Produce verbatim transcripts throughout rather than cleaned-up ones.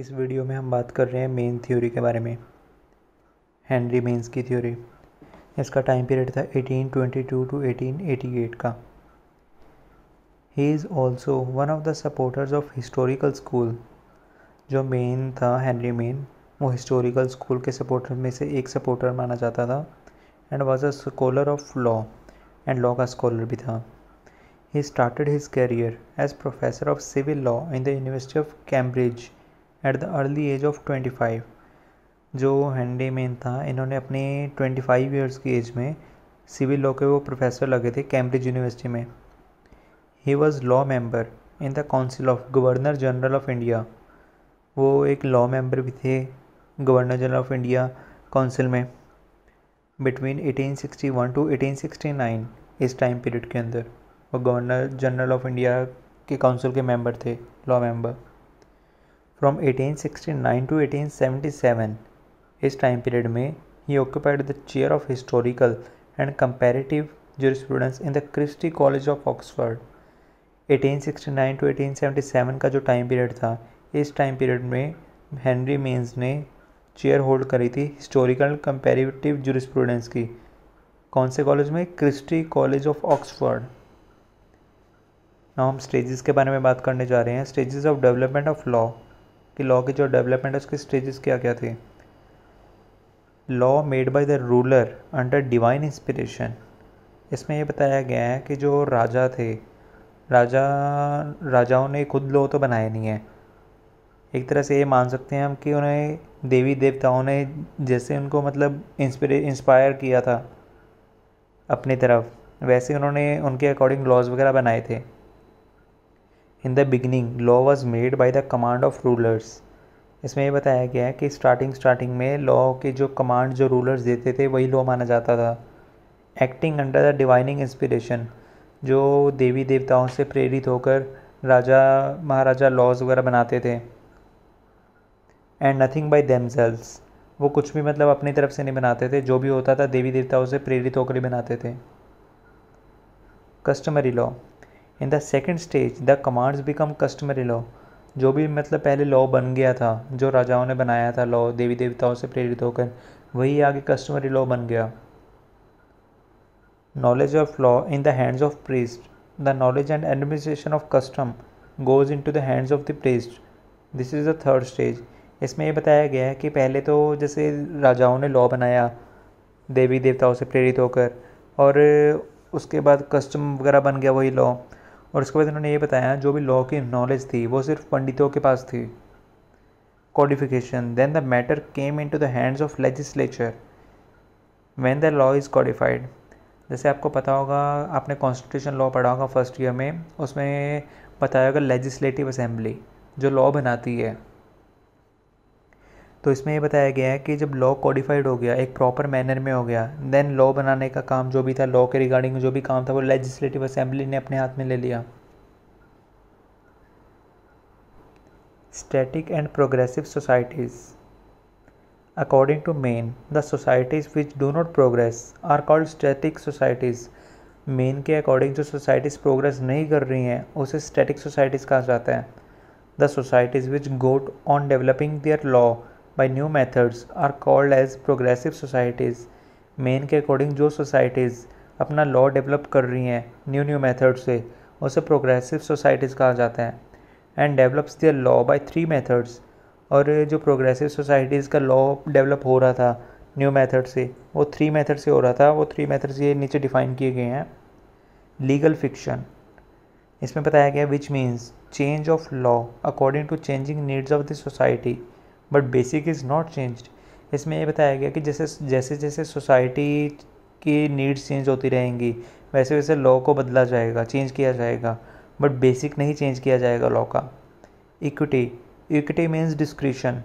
इस वीडियो में हम बात कर रहे हैं मेन थ्योरी के बारे में, हेनरी मेन्स की थ्योरी। इसका टाइम पीरियड था अठारह सौ बाईस टू अठारह सौ अट्ठासी का। He is also one of the supporters of historical school. जो मेन था हेनरी मेन, वो हिस्टोरिकल स्कूल के सपोर्टर में से एक सपोर्टर माना जाता था and was a scholar of law and law का स्कॉलर भी था। He started his career as professor of civil law in the University of Cambridge at the early age of twenty five. जो Henry Maine था, इन्होंने अपने twenty five years की age में civil law के वो प्रोफेसर लगे थे कैम्ब्रिज यूनिवर्सिटी में। He was law member in the council of governor general of India. वो एक लॉ मेंबर भी थे governor general of India council में बिटवीन अठारह सौ इकसठ टू अठारह सौ उनहत्तर। इस टाइम पीरियड के अंदर वो गवर्नर जनरल ऑफ इंडिया के काउंसिल के मेंबर थे, लॉ मेंबर। From अठारह सौ उनहत्तर to अठारह सौ सतहत्तर, इस टाइम पीरियड में he occupied the chair of historical and comparative jurisprudence in the Christie college of Oxford. अठारह सौ उनहत्तर to अठारह सौ सतहत्तर का जो टाइम पीरियड था, इस टाइम पीरियड में हेनरी मेन्स ने चेयर होल्ड करी थी हिस्टोरिकल कंपैरेटिव ज्यूरिस्प्रूडेंस की। कौन से कॉलेज में? Christie college of Oxford. हम स्टेजेस के बारे में बात करने जा रहे हैं, stages of development of law, कि लॉ के जो डेवलपमेंट है उसके स्टेजेस क्या क्या थे। Law made by the ruler under divine inspiration. इसमें यह बताया गया है कि जो राजा थे, राजा राजाओं ने खुद लॉ तो बनाए नहीं है। एक तरह से ये मान सकते हैं हम कि उन्हें देवी देवताओं ने जैसे उनको मतलब इंस्पिरे इंस्पायर किया था अपनी तरफ, वैसे उन्होंने उनके अकॉर्डिंग लॉज वगैरह बनाए थे। In the beginning law was made by the command of rulers. इसमें यह बताया गया है कि स्टार्टिंग स्टार्टिंग में लॉ के जो कमांड जो रूलर्स देते थे वही लॉ माना जाता था। Acting under the divining inspiration, जो देवी देवताओं से प्रेरित होकर राजा महाराजा लॉज वगैरह बनाते थे। एंड नथिंग बाय देमसेल्व्स, वो कुछ भी मतलब अपनी तरफ से नहीं बनाते थे, जो भी होता था देवी देवताओं से प्रेरित होकर ही बनाते थे। Customary law. In the second stage the commands become customary law. जो भी मतलब पहले लॉ बन गया था, जो राजाओं ने बनाया था लॉ देवी देवताओं से प्रेरित होकर, वही आगे कस्टमरी लॉ बन गया। Knowledge of law in the hands of priest. The knowledge and administration of custom goes in to the hands of the priest. This is the third stage. इसमें यह बताया गया है कि पहले तो जैसे राजाओं ने लॉ बनाया देवी देवताओं से प्रेरित होकर, और उसके बाद कस्टम वगैरह बन गया वही लॉ, और उसके बाद इन्होंने ये बताया जो भी लॉ की नॉलेज थी वो सिर्फ पंडितों के पास थी। Codification. Then the matter came into the hands of legislature when the law is codified. जैसे आपको पता होगा, आपने कॉन्स्टिट्यूशन लॉ पढ़ा होगा फर्स्ट ईयर में, उसमें बताया होगा लेजिस्लेटिव असेंबली जो लॉ बनाती है। तो इसमें यह बताया गया है कि जब लॉ कोडिफाइड हो गया, एक प्रॉपर मैनर में हो गया, देन लॉ बनाने का काम जो भी था, लॉ के रिगार्डिंग जो भी काम था, वो लेजिस्लेटिव असेंबली ने अपने हाथ में ले लिया। Static and progressive societies. According to Maine the societies which do not progress are called static societies. Maine के अकॉर्डिंग जो सोसाइटीज़ प्रोग्रेस नहीं कर रही हैं उसे स्टैटिक सोसाइटीज़ कहा जाता है। The societies which got on developing their law By new methods are called as progressive societies. Maine के अकॉर्डिंग जो सोसाइटीज़ अपना लॉ डेवलप कर रही हैं न्यू न्यू मेथड से, उसे प्रोग्रेसिव सोसाइटीज़ कहा जाता है। And develops their law by three methods. और जो प्रोग्रेसिव सोसाइटीज़ का लॉ डेवलप हो रहा था न्यू मेथड से, वो थ्री मेथड से हो रहा था। वो थ्री मेथड्स ये नीचे डिफाइन किए गए हैं। Legal fiction. इसमें बताया गया which means change of law according to changing needs of the society but basic is not changed. इसमें यह बताया गया कि जैसे जैसे जैसे सोसाइटी की नीड्स चेंज होती रहेंगी, वैसे वैसे लॉ को बदला जाएगा, चेंज किया जाएगा, बट बेसिक नहीं चेंज किया जाएगा लॉ का। Equity. Equity means discretion.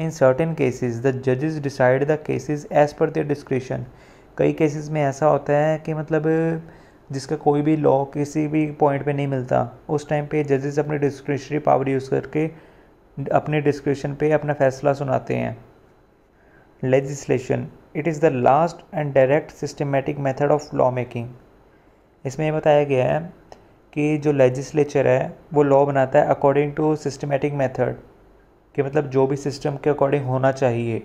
In certain cases the जजेस decide the cases as per their discretion. कई केसेस में ऐसा होता है कि मतलब जिसका कोई भी लॉ किसी भी पॉइंट पे नहीं मिलता, उस टाइम पे जजेस अपनी डिस्क्रिशनरी पावर यूज़ करके अपने डिस्क्रिप्शन पे अपना फैसला सुनाते हैं। Legislation. It is the last and direct systematic method of law making. इसमें यह बताया गया है कि जो लेजिस्लेचर है वो लॉ बनाता है अकॉर्डिंग टू सिस्टमेटिक मेथड। कि मतलब जो भी सिस्टम के अकॉर्डिंग होना चाहिए,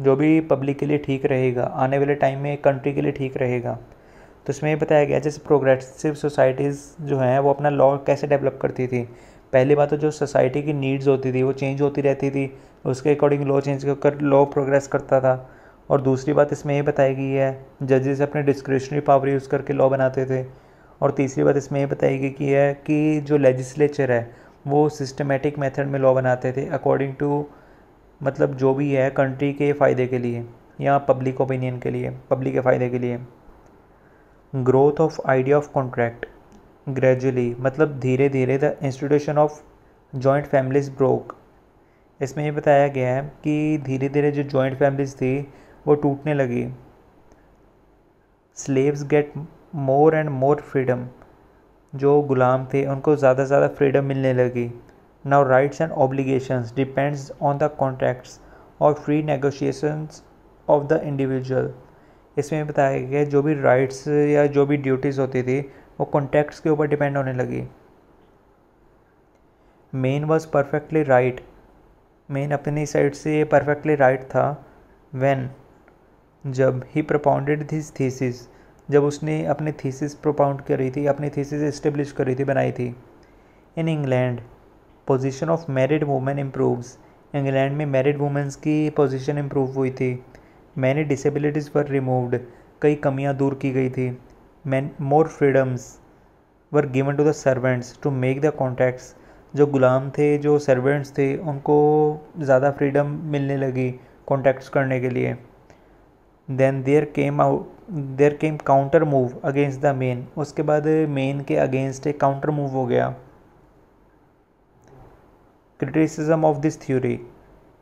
जो भी पब्लिक के लिए ठीक रहेगा, आने वाले टाइम में कंट्री के लिए ठीक रहेगा। तो इसमें ये बताया गया जैसे प्रोग्रेसिव सोसाइटीज़ जो हैं वो अपना लॉ कैसे डेवलप करती थी। पहली बात तो जो सोसाइटी की नीड्स होती थी वो चेंज होती रहती थी, उसके अकॉर्डिंग लॉ चेंज कर लॉ प्रोग्रेस करता था। और दूसरी बात इसमें ये बताई गई है जजेस अपने डिस्क्रिशनरी पावर यूज़ करके लॉ बनाते थे। और तीसरी बात इसमें ये बताई गई कि है कि जो लेजिस्लेचर है वो सिस्टमेटिक मेथड में लॉ बनाते थे अकॉर्डिंग टू मतलब जो भी है कंट्री के फ़ायदे के लिए या पब्लिक ओपिनियन के लिए, पब्लिक के फ़ायदे के लिए। Growth of idea of contract gradually मतलब धीरे धीरे the institution of joint families broke. इसमें ये बताया गया है कि धीरे धीरे जो जॉइंट फैमिलीज़ थी वो टूटने लगी। Slaves get more and more freedom, जो गुलाम थे उनको ज़्यादा से ज़्यादा फ्रीडम मिलने लगी। Now rights and obligations depends on the contracts और free negotiations of the individual. इसमें बताया गया जो भी राइट्स या जो भी ड्यूटीज़ होती थी वो कॉन्ट्रैक्ट्स के ऊपर डिपेंड होने लगी। Maine was perfectly right, Maine अपनी साइड से ये परफेक्टली राइट था। व्हेन जब ही प्रोपाउंडेड दिस थीसिस, जब उसने अपनी थीसिस प्रोपाउंड करी थी, अपनी थीसिस इस्टेब्लिश करी थी, बनाई थी। In England position of married women improves, England में मैरिड वुमेंस की पोजीशन इम्प्रूव हुई थी। मैनी डिसेबिलिटीज़ वर रिमूव्ड, कई कमियां दूर की गई थी। Many more freedoms were given to the servants to make the contracts, जो गुलाम थे जो सर्वेंट्स थे उनको ज़्यादा फ्रीडम मिलने लगी कॉन्ट्रैक्ट्स करने के लिए। Then there came out there came counter move against the Maine, उसके बाद मेन के अगेंस्ट एक काउंटर मूव हो गया। Criticism of this theory,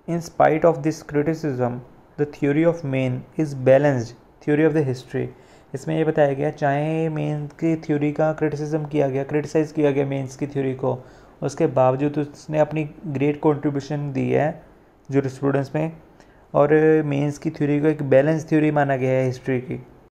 in spite of this criticism the theory of Maine is balanced theory of the history. इसमें यह बताया गया चाहे मेन की थ्योरी का क्रिटिसिज्म किया गया, क्रिटिसाइज़ किया गया मेन्स की थ्योरी को, उसके बावजूद उसने अपनी ग्रेट कंट्रीब्यूशन दी है जूरिस्प्रूडेंस में। और मेंस की थ्योरी को एक बैलेंस थ्योरी माना गया है हिस्ट्री की।